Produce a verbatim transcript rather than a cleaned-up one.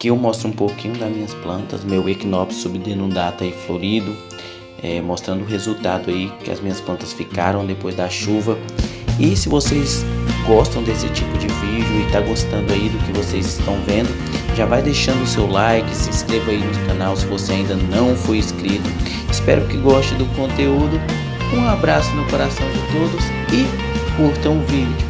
Aqui eu mostro um pouquinho das minhas plantas, meu Equinopsis subdenundata aí florido, é, mostrando o resultado aí que as minhas plantas ficaram depois da chuva. E se vocês gostam desse tipo de vídeo e tá gostando aí do que vocês estão vendo, já vai deixando o seu like, se inscreva aí no canal se você ainda não foi inscrito. Espero que goste do conteúdo. Um abraço no coração de todos e curtam o vídeo.